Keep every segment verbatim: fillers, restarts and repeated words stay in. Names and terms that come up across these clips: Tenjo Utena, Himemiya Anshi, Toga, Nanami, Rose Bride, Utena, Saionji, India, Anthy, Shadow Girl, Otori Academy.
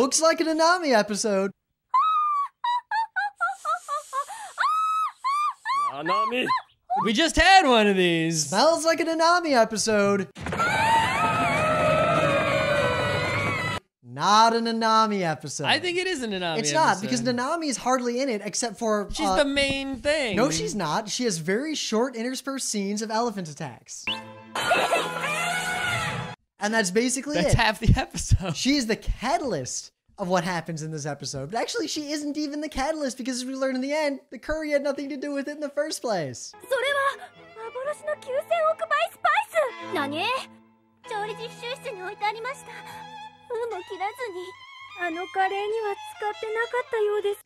looks like an Nanami episode. Nanami. We just had one of these. Smells like an Nanami episode. Not an Nanami episode. I think it is an Nanami It's not, episode. Because Nanami is hardly in it except for... She's uh, the main thing. No, she's not. She has very short interspersed scenes of elephant attacks. And that's basically that's it. That's half the episode. She is the catalyst of what happens in this episode. But actually, she isn't even the catalyst because as we learn in the end, the curry had nothing to do with it in the first place.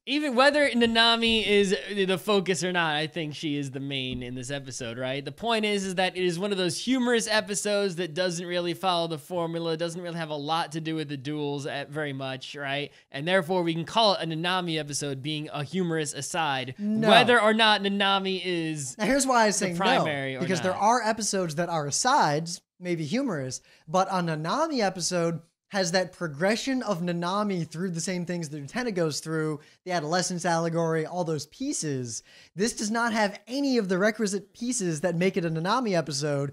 Even whether Nanami is the focus or not, I think she is the main in this episode, right? The point is, is that it is one of those humorous episodes that doesn't really follow the formula, doesn't really have a lot to do with the duels at very much, right? And therefore, we can call it a Nanami episode being a humorous aside, no. whether or not Nanami is now here's why I say primary no, because or not. There are episodes that are asides, maybe humorous, but a Nanami episode has that progression of Nanami through the same things that Utena goes through, the adolescence allegory, all those pieces. This does not have any of the requisite pieces that make it a Nanami episode.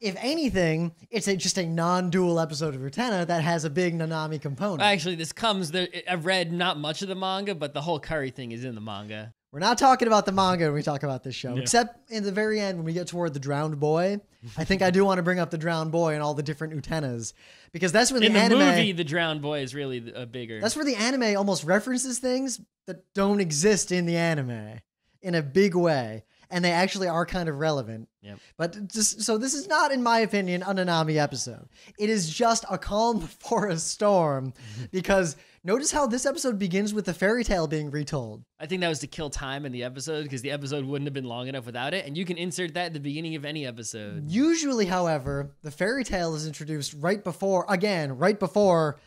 If anything, it's a, just a non-dual episode of Utena that has a big Nanami component. Actually, this comes, there, I've read not much of the manga, but the whole curry thing is in the manga. We're not talking about the manga when we talk about this show, yeah. except in the very end when we get toward the drowned boy. I think I do want to bring up the drowned boy and all the different Utenas, because that's where the, in the anime... movie, the drowned boy is really a bigger... That's where the anime almost references things that don't exist in the anime in a big way, and they actually are kind of relevant. Yep. But just, so this is not, in my opinion, a Nanami episode. It is just a calm before a storm, because... Notice how this episode begins with the fairy tale being retold. I think that was to kill time in the episode because the episode wouldn't have been long enough without it. And you can insert that at the beginning of any episode. Usually, however, the fairy tale is introduced right before, again, right before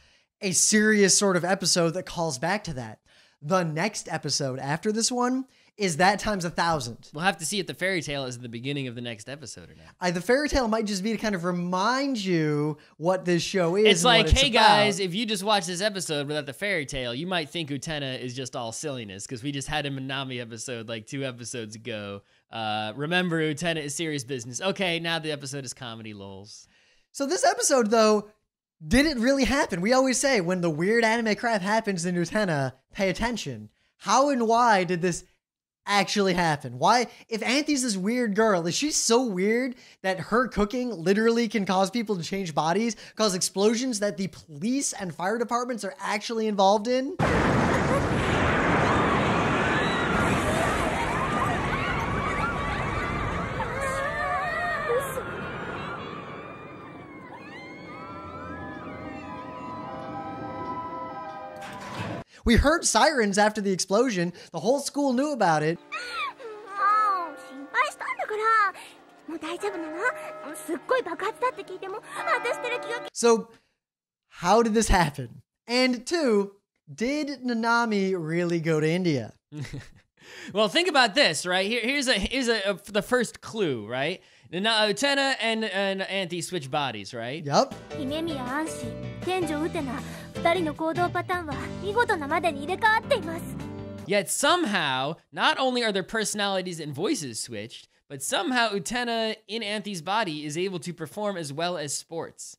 a serious sort of episode that calls back to that. The next episode after this one is that times a thousand. We'll have to see if the fairy tale is at the beginning of the next episode or not. I, the fairy tale might just be to kind of remind you what this show is. It's like, hey guys, if you just watch this episode without the fairy tale, you might think Utena is just all silliness because we just had a Nanami episode like two episodes ago. Uh, remember, Utena is serious business. Okay, now the episode is comedy lols. So this episode, though, didn't really happen. We always say when the weird anime crap happens in Utena, pay attention. How and why did this actually happen? Why, if Anthy's this weird girl, is she so weird that her cooking literally can cause people to change bodies, cause explosions that the police and fire departments are actually involved in? We heard sirens after the explosion. The whole school knew about it. So, how did this happen? And two, did Nanami really go to India? Well, think about this, right? Here, here's a here's a, a the first clue, right? Now, Utena and and Anthy switch bodies, right? Yep. Himemiya Anshi, Tenjo Utena. Yet somehow, not only are their personalities and voices switched, but somehow Utena in Anthy's body is able to perform as well as sports.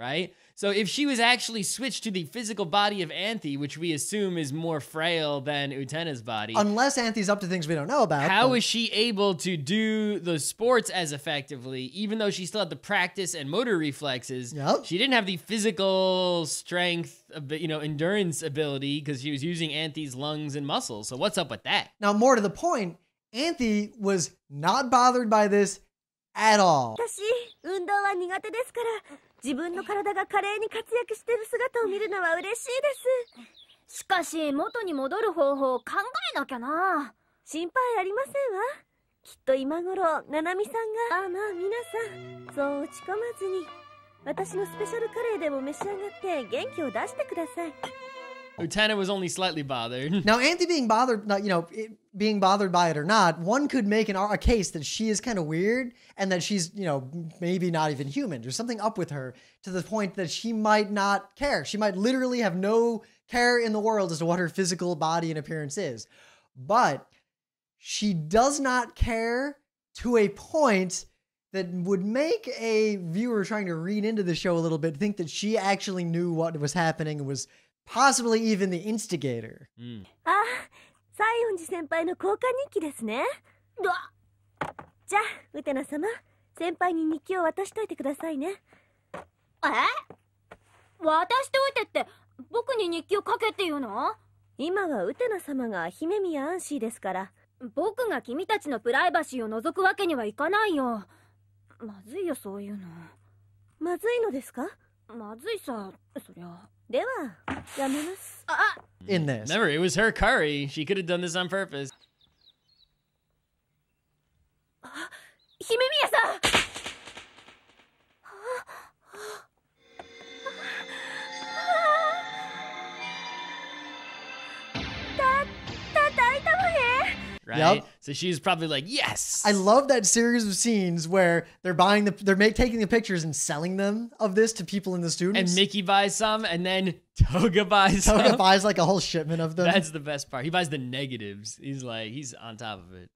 Right? So if she was actually switched to the physical body of Anthy, which we assume is more frail than Utena's body. Unless Anthy's up to things we don't know about. How is she able to do the sports as effectively, even though she still had the practice and motor reflexes? Yep. She didn't have the physical strength, you know, endurance ability because she was using Anthy's lungs and muscles. So what's up with that? Now, more to the point, Anthy was not bothered by this at all. Utena was only slightly bothered. Now, Anthy being bothered, you know, it, being bothered by it or not, one could make an, a case that she is kind of weird and that she's, you know, maybe not even human. There's something up with her to the point that she might not care. She might literally have no care in the world as to what her physical body and appearance is. But she does not care to a point that would make a viewer trying to read into the show a little bit think that she actually knew what was happening and was possibly even the instigator. Mm. Ah, Saionji-senpai's koukan-nikki desu ne. Ja, Utena-sama, senpai ni nikki o watashitoite kudasai ne. Eh? Watashitoite tte boku ni nikki o kakete iu no? Ima wa Utena-sama ga Himemiya Anshi desu kara, boku ga kimi-tachi no privacy o nozoku wake ni wa ikanai yo. Mazui yo sou iu no. Mazui no desu ka? Mazui sa, soria. In this. Remember, it was her curry. She could have done this on purpose. Himemiya-san! Right? Yep. So she's probably like, yes. I love that series of scenes where they're buying the, they're make, taking the pictures and selling them of this to people in the students. And Mickey buys some, and then Toga buys Toga some. Toga buys like a whole shipment of them. That's the best part. He buys the negatives. He's like, he's on top of it.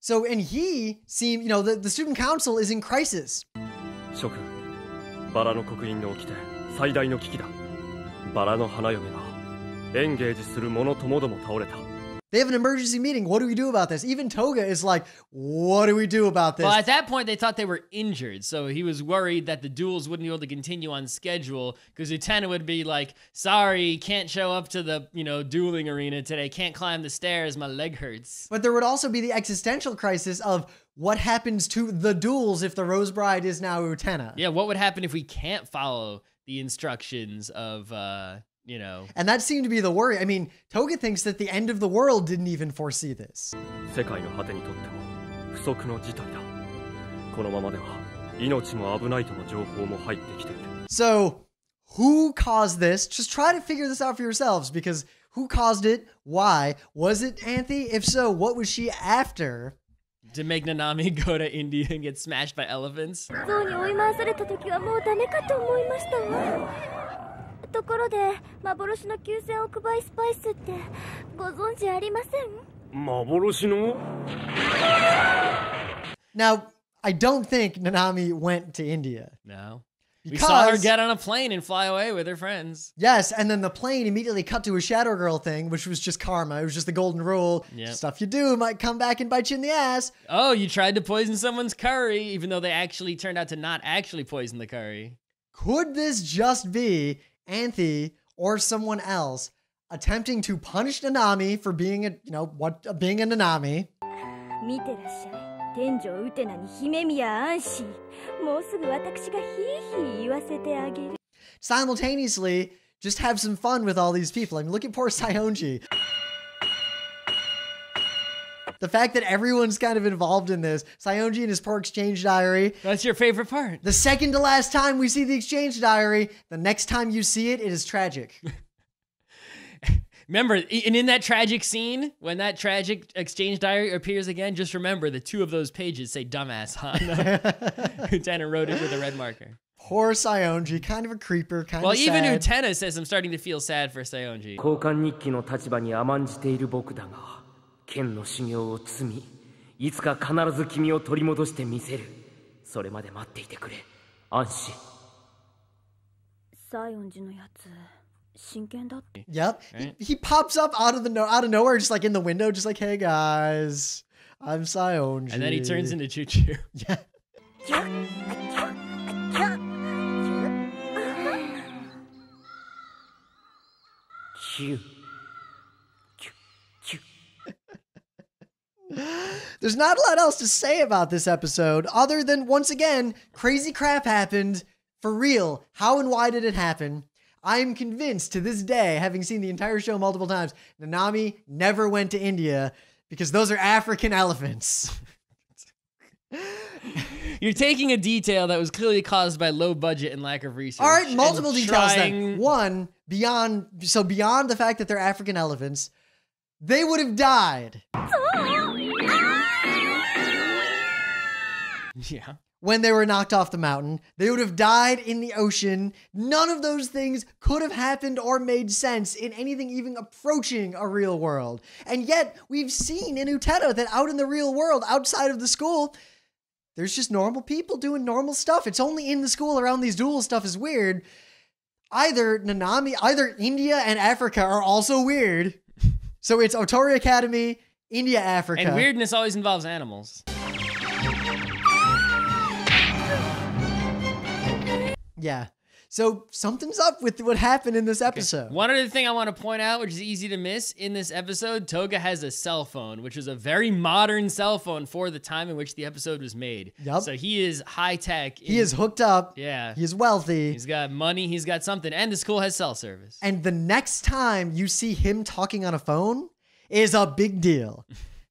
So, and he seemed, you know, the, the student council is in crisis. They have an emergency meeting. What do we do about this? Even Toga is like, what do we do about this? Well, at that point, they thought they were injured. So he was worried that the duels wouldn't be able to continue on schedule because Utena would be like, sorry, can't show up to the, you know, dueling arena today. Can't climb the stairs. My leg hurts. But there would also be the existential crisis of, what happens to the duels if the Rose Bride is now Utena? Yeah, what would happen if we can't follow the instructions of, uh, you know... And that seemed to be the worry. I mean, Toga thinks that the end of the world didn't even foresee this. So, who caused this? Just try to figure this out for yourselves, because who caused it? Why? Was it Anthy? If so, what was she after? To make Nanami go to India and get smashed by elephants. Now, I don't think Nanami went to India. No. Because, we saw her get on a plane and fly away with her friends. Yes, and then the plane immediately cut to a Shadow Girl thing, which was just karma. It was just the golden rule. Yep. Stuff you do might come back and bite you in the ass. Oh, you tried to poison someone's curry, even though they actually turned out to not actually poison the curry. Could this just be Anthy or someone else attempting to punish Nanami for being a, you know, what, uh, being a Nanami? Simultaneously, just have some fun with all these people. I mean, look at poor Saionji. The fact that everyone's kind of involved in this. Saionji and his poor exchange diary. That's your favorite part. The second to last time we see the exchange diary, the next time you see it, it is tragic. Remember, and in that tragic scene, when that tragic exchange diary appears again, just remember the two of those pages say dumbass on them. Utena wrote it with a red marker. Poor Saionji, kind of a creeper, kind well, of sad. Well, even Utena says, I'm starting to feel sad for Saionji. Yep. Right. He, he pops up out of the no out of nowhere, just like in the window, just like, hey guys, I'm Saionji. And then he turns into Choo Choo. Yeah. There's not a lot else to say about this episode, other than once again, crazy crap happened for real. How and why did it happen? I am convinced to this day, having seen the entire show multiple times, Nanami never went to India. because those are African elephants. You're taking a detail that was clearly caused by low budget and lack of research. All right, multiple details trying... then. One, beyond, so beyond the fact that they're African elephants, they would have died. Yeah. When they were knocked off the mountain, they would have died in the ocean. None of those things could have happened or made sense in anything even approaching a real world. And yet we've seen in Utena that out in the real world, outside of the school, there's just normal people doing normal stuff. It's only in the school around these duels stuff is weird. Either Nanami, either India and Africa are also weird. So it's Otori Academy, India, Africa. And weirdness always involves animals. Yeah. So something's up with what happened in this episode. Okay. One other thing I want to point out, which is easy to miss in this episode, Toga has a cell phone, which is a very modern cell phone for the time in which the episode was made. Yep. So he is high tech. He is hooked up. Yeah. He's wealthy. He's got money. He's got something. And the school has cell service. And the next time you see him talking on a phone is a big deal.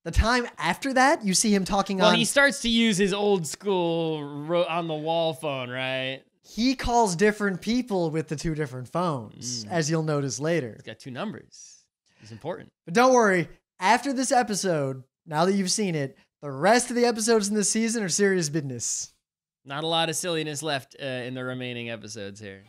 The time after that, you see him talking well, on... Well, he starts to use his old school on-the-wall phone, right? He calls different people with the two different phones, mm. as you'll notice later. He's got two numbers. It's important. But don't worry. After this episode, now that you've seen it, the rest of the episodes in this season are serious business. Not a lot of silliness left uh, in the remaining episodes here.